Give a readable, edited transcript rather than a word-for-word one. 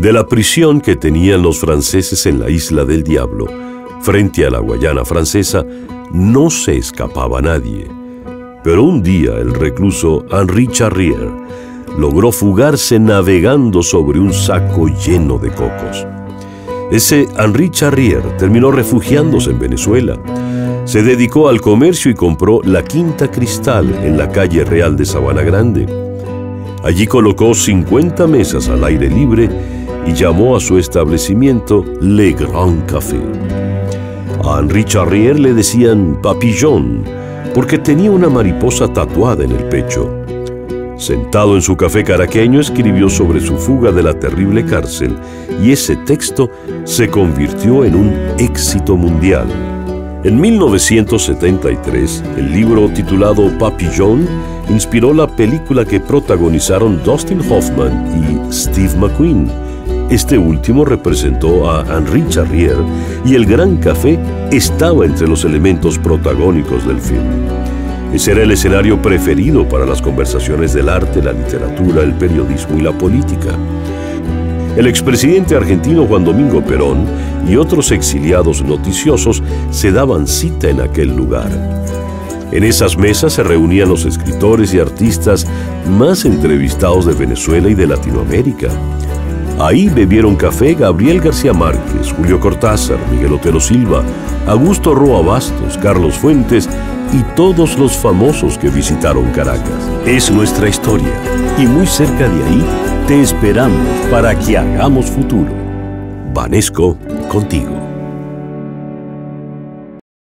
de la prisión que tenían los franceses en la Isla del Diablo, frente a la Guayana Francesa, no se escapaba nadie. Pero un día el recluso Henri Charrière logró fugarse navegando sobre un saco lleno de cocos. Ese Henri Charrière terminó refugiándose en Venezuela. Se dedicó al comercio y compró la Quinta Cristal en la calle Real de Sabana Grande. Allí colocó 50 mesas al aire libre y llamó a su establecimiento Le Grand Café. A Henri Charrière le decían Papillon porque tenía una mariposa tatuada en el pecho. Sentado en su café caraqueño, escribió sobre su fuga de la terrible cárcel y ese texto se convirtió en un éxito mundial. En 1973, el libro titulado Papillon inspiró la película que protagonizaron Dustin Hoffman y Steve McQueen. Este último representó a Henri Charrière y el Gran Café estaba entre los elementos protagónicos del film. Ese era el escenario preferido para las conversaciones del arte, la literatura, el periodismo y la política. El expresidente argentino Juan Domingo Perón y otros exiliados noticiosos se daban cita en aquel lugar. En esas mesas se reunían los escritores y artistas más entrevistados de Venezuela y de Latinoamérica. Ahí bebieron café Gabriel García Márquez, Julio Cortázar, Miguel Otero Silva, Augusto Roa Bastos, Carlos Fuentes y todos los famosos que visitaron Caracas. Es nuestra historia y muy cerca de ahí te esperamos para que hagamos futuro. Banesco, contigo.